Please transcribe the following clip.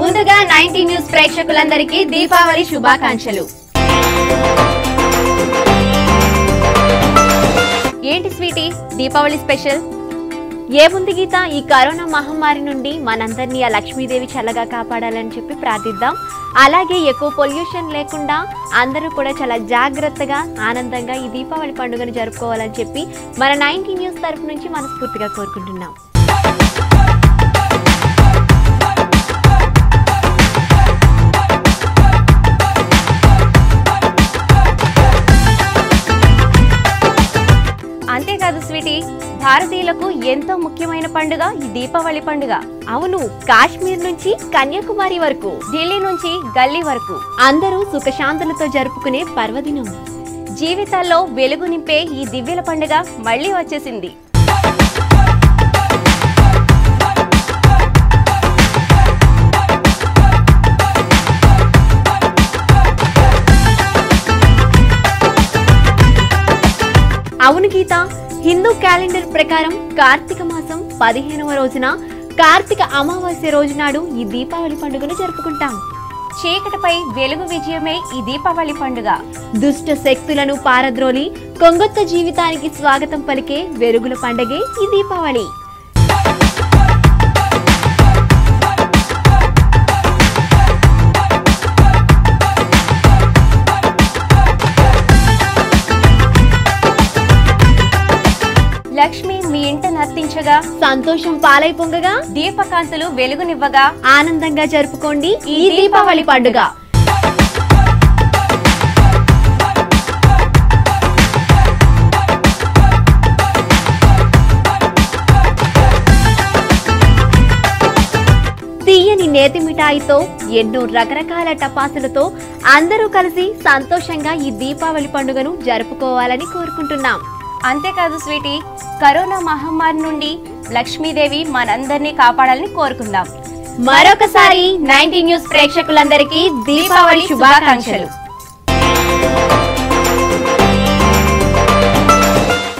ముందుగా 19 న్యూస్ ప్రేక్షకులందరికీ దీపావళి శుభాకాంక్షలు. ఏంటి స్వీటీ దీపావళి స్పెషల్? ఏముంది గీత, ఈ కరోనా మహమ్మారి నుండి మనందర్నీ ఆ లక్ష్మీదేవి చల్లగా కాపాడాలని చెప్పి ప్రార్థిద్దాం. అలాగే ఎక్కువ పొల్యూషన్ లేకుండా అందరూ కూడా చాలా జాగ్రత్తగా ఆనందంగా ఈ దీపావళి పండుగను జరుపుకోవాలని చెప్పి మన 19 న్యూస్ తరపు నుంచి మనస్ఫూర్తిగా కోరుకుంటున్నాం. అంతేకాదు స్వీటీ, భారతీయులకు ఎంతో ముఖ్యమైన పండుగ ఈ దీపావళి పండుగ. అవును, కాశ్మీర్ నుంచి కన్యాకుమారి వరకు, ఢిల్లీ నుంచి గల్లీ వరకు అందరూ సుఖశాంతులతో జరుపుకునే పర్వదినం. జీవితాల్లో వెలుగు నింపే ఈ దివ్యల పండుగ మళ్ళీ వచ్చేసింది. అవును గీత, హిందూ క్యాలెండర్ ప్రకారం కార్తీక మాసం 15వ రోజున కార్తీక అమావాస్య రోజు నాడు ఈ దీపావళి పండుగను జరుపుకుంటాం. చీకటిపై వెలుగు విజయమే ఈ దీపావళి పండుగ. దుష్ట శక్తులను పారద్రోలి కొంగొత్త జీవితానికి స్వాగతం పలికే వెలుగుల పండుగే ఈ దీపావళి. లక్ష్మి మీ ఇంట నర్తించగా, సంతోషం పాలై పొంగగా, దీపకాంతులు వెలుగునివ్వగా ఆనందంగా జరుపుకోండి ఈ దీపావళి పండుగ. తీయని నేతి మిఠాయితో, ఎన్నో రకరకాల టపాసులతో అందరూ కలిసి సంతోషంగా ఈ దీపావళి పండుగను జరుపుకోవాలని కోరుకుంటున్నాం. అంతేకాదు స్వీటీ, కరోనా మహమ్మారి నుండి లక్ష్మీదేవి మనందరినీ కాపాడాలని కోరుకుందాం. మరొకసారి 19 న్యూస్ ప్రేక్షకులందరికీ దీపావళి శుభాకాంక్షలు.